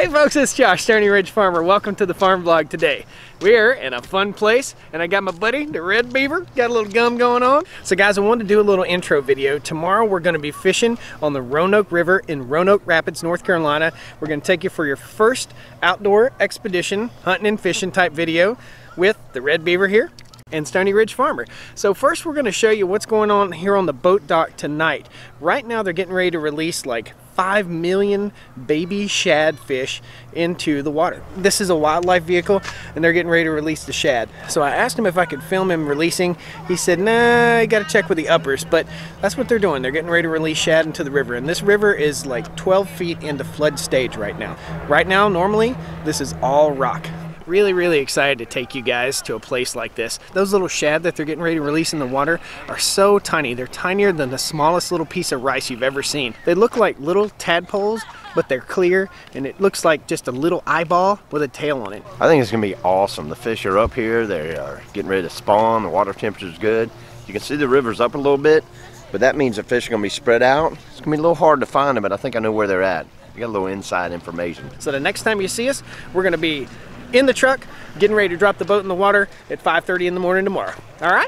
Hey folks, it's Josh, Stony Ridge Farmer. Welcome to the farm vlog today. We're in a fun place and I got my buddy, the Red Beaver, got a little gum going on. So guys, I wanted to do a little intro video. Tomorrow we're gonna be fishing on the Roanoke River in Roanoke Rapids, North Carolina. We're gonna take you for your first outdoor expedition, hunting and fishing type video with the Red Beaver here and Stony Ridge Farmer. So first we're gonna show you what's going on here on the boat dock tonight. Right now they're getting ready to release like 5 million baby shad fish into the water. This is a wildlife vehicle and they're getting ready to release the shad. So I asked him if I could film him releasing. He said, nah, you gotta check with the uppers, but that's what they're doing. They're getting ready to release shad into the river. And this river is like 12 feet into flood stage right now. Right now, normally, this is all rock. Really excited to take you guys to a place like this. Those little shad that they're getting ready to release in the water are so tiny. They're tinier than the smallest little piece of rice you've ever seen. They look like little tadpoles, but they're clear and it looks like just a little eyeball with a tail on it. I think it's gonna be awesome. The fish are up here, they are getting ready to spawn, the water temperature is good. You can see the river's up a little bit, but that means the fish are gonna be spread out. It's gonna be a little hard to find them, but I think I know where they're at. I got a little inside information. So the next time you see us, we're gonna be in the truck, getting ready to drop the boat in the water at 5:30 in the morning tomorrow. All right?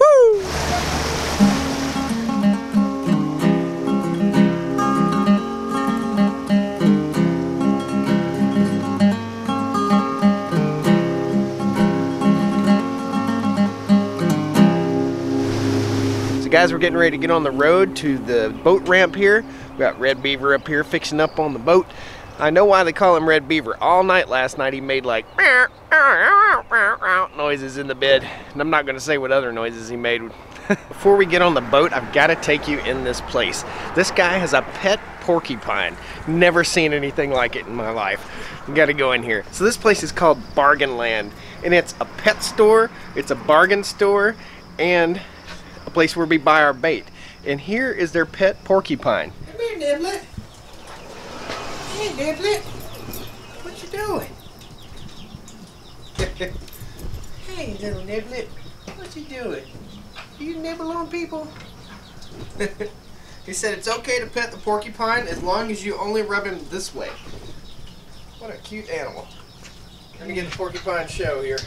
Woo! Guys, we're getting ready to get on the road to the boat ramp here. We got Red Beaver up here fixing up on the boat. I know why they call him Red Beaver. All night last night he made like noises in the bed, and I'm not going to say what other noises he made. Before we get on the boat, I've got to take you in this place. This guy has a pet porcupine. Never seen anything like it in my life. You got to go in here. So this place is called Bargain Land, and it's a pet store, it's a bargain store, and a place where we buy our bait. And here is their pet porcupine. Come here, Niblet. Hey, Niblet. What you doing? Hey, little Niblet. What you doing? Do you nibble on people? He said it's okay to pet the porcupine as long as you only rub him this way. What a cute animal. We're gonna get the porcupine show here.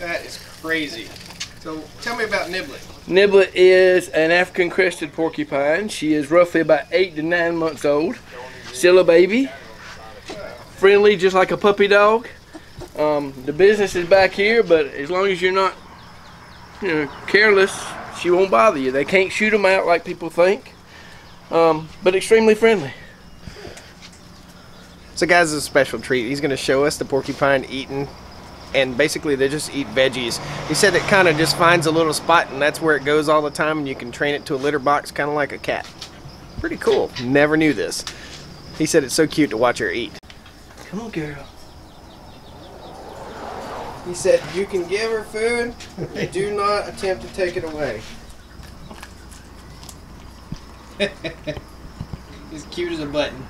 That is crazy. So tell me about Niblet. Niblet is an African crested porcupine. She is roughly about 8 to 9 months old. Still a baby. Friendly, just like a puppy dog. The business is back here, but as long as you're not, careless, she won't bother you. They can't shoot them out like people think, but extremely friendly. So guys, this is a special treat. He's going to show us the porcupine eating. And basically they just eat veggies. He said it kind of just finds a little spot and that's where it goes all the time, and you can train it to a litter box kind of like a cat. Pretty cool. Never knew this. He said it's so cute to watch her eat. Come on, girl. He said you can give her food, but do not attempt to take it away. He's cute as a button.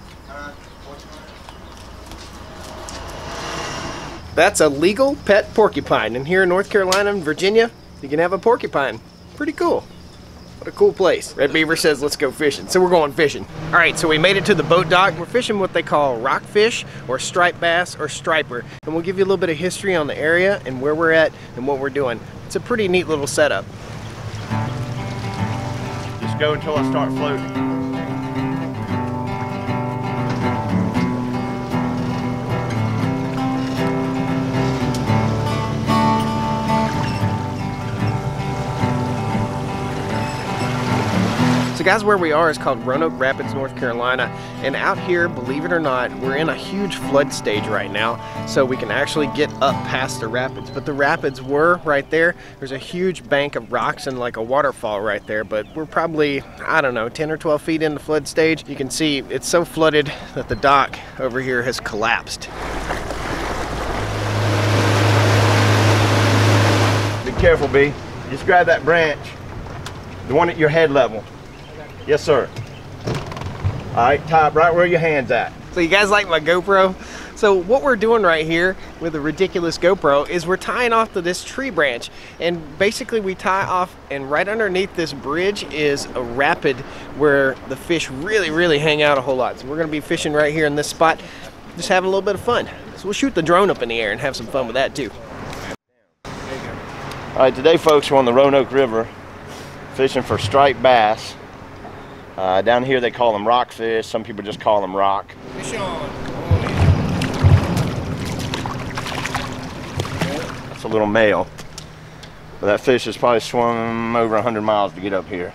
That's a legal pet porcupine. And here in North Carolina and Virginia, you can have a porcupine. Pretty cool. What a cool place. Red Beaver says, let's go fishing. So we're going fishing. All right, so we made it to the boat dock. We're fishing what they call rockfish or striped bass or striper. And we'll give you a little bit of history on the area and where we're at and what we're doing. It's a pretty neat little setup. Just go until I start floating. So guys, where we are is called Roanoke Rapids, North Carolina, and out here, believe it or not, we're in a huge flood stage right now, so we can actually get up past the rapids. But the rapids were right there. There's a huge bank of rocks and like a waterfall right there, but we're probably, I don't know, 10 or 12 feet in the flood stage. You can see it's so flooded that the dock over here has collapsed. Be careful, B. Just grab that branch, the one at your head level. Yes, sir. All right, top right where your hand's at. So you guys like my GoPro? So what we're doing right here with a ridiculous GoPro is we're tying off to this tree branch, and basically we tie off, and right underneath this bridge is a rapid where the fish really hang out a whole lot. So we're gonna be fishing right here in this spot, just having a little bit of fun. So we'll shoot the drone up in the air and have some fun with that too. All right, today folks, we're on the Roanoke River fishing for striped bass. Down here they call them rockfish, some people just call them rock. Fish on. That's a little male, but that fish has probably swum over 100 miles to get up here.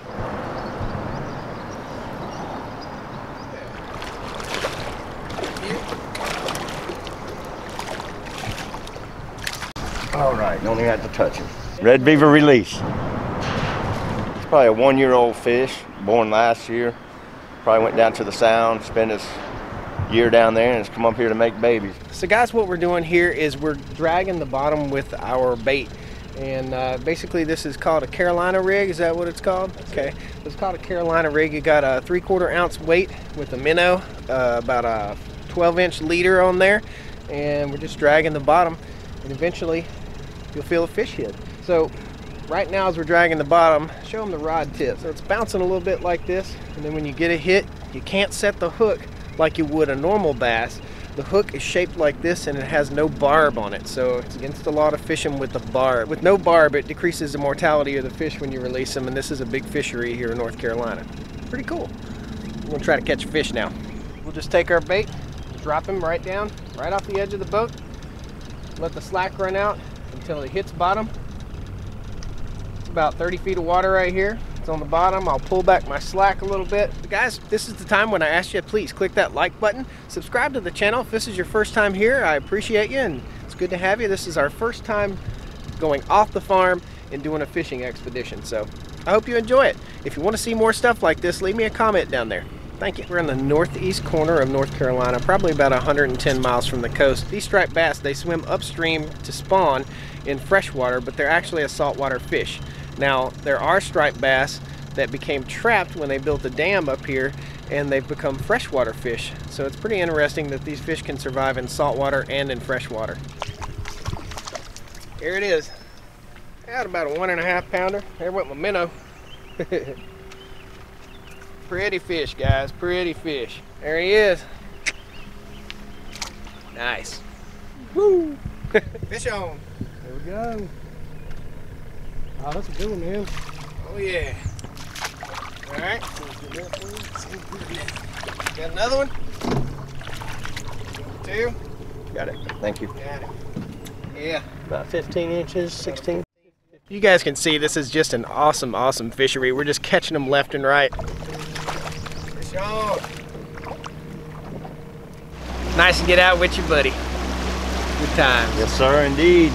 All right, don't even have to touch him. Red beaver release. It's probably a one-year-old fish, born last year. Probably went down to the sound, spent his year down there, and has come up here to make babies. So guys, what we're doing here is we're dragging the bottom with our bait. And basically this is called a Carolina rig, is that what it's called? Okay, it's called a Carolina rig. You got a 3/4 ounce weight with a minnow, about a 12-inch leader on there. And we're just dragging the bottom, and eventually you'll feel a fish hit. So right now as we're dragging the bottom, show them the rod tip. So it's bouncing a little bit like this, and then when you get a hit, you can't set the hook like you would a normal bass. The hook is shaped like this and it has no barb on it. So it's against the law to fish them with the barb. With no barb, it decreases the mortality of the fish when you release them, and this is a big fishery here in North Carolina. Pretty cool. We're gonna try to catch a fish now. We'll just take our bait, drop him right down, right off the edge of the boat, let the slack run out until it hits bottom. It's about 30 feet of water right here. It's on the bottom. I'll pull back my slack a little bit. But guys, this is the time when I ask you, please click that like button, subscribe to the channel. If this is your first time here, I appreciate you, and it's good to have you. This is our first time going off the farm and doing a fishing expedition. So I hope you enjoy it. If you want to see more stuff like this, leave me a comment down there. Thank you. We're in the northeast corner of North Carolina, probably about 110 miles from the coast. These striped bass, they swim upstream to spawn in freshwater, but they're actually a saltwater fish. Now, there are striped bass that became trapped when they built a dam up here, and they've become freshwater fish. So it's pretty interesting that these fish can survive in saltwater and in freshwater. Here it is. I had about a 1.5-pounder. There went my minnow. Pretty fish, guys, pretty fish. There he is. Nice. Woo! Fish on. There we go. Oh, that's a good one, man. Oh, yeah. All right. Got another one? Two? Got it. Thank you. Got it. Yeah. About 15 inches, 16. You guys can see this is just an awesome fishery. We're just catching them left and right. Nice to get out with you, buddy. Good times. Yes, sir, indeed.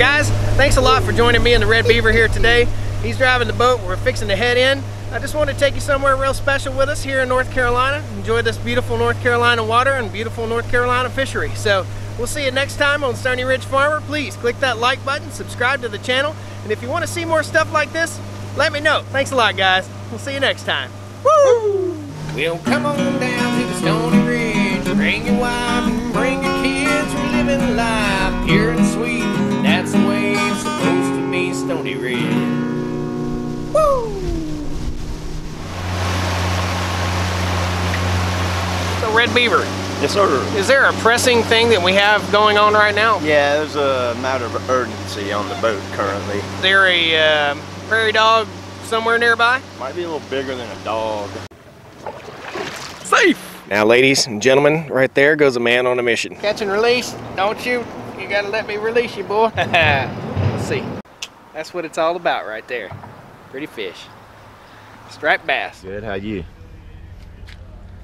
Guys, thanks a lot for joining me and the Red Beaver here today. He's driving the boat, we're fixing to head in. I just wanted to take you somewhere real special with us here in North Carolina. Enjoy this beautiful North Carolina water and beautiful North Carolina fishery. So we'll see you next time on Stony Ridge Farmer. Please click that like button, subscribe to the channel, and if you want to see more stuff like this, let me know. Thanks a lot, guys. We'll see you next time. Woo! Well, come on down to the Stony Ridge. Bring your wife and bring your kids. We're living life pure and sweet. That's the way it's supposed to be, Stony Ridge. Woo! So, Red Beaver. Yes, sir. Is there a pressing thing that we have going on right now? Yeah, there's a matter of urgency on the boat currently. Is there a prairie dog somewhere nearby? Might be a little bigger than a dog. Safe! Now, ladies and gentlemen, right there goes a man on a mission. Catch and release, don't you? You gotta let me release you, boy. Let's see. That's what it's all about right there. Pretty fish. Striped bass. Good, how you?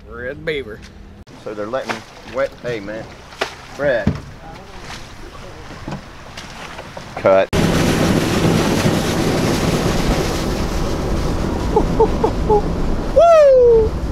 Red beaver. So they're letting wet, hey man, Brad. Cut. Woo!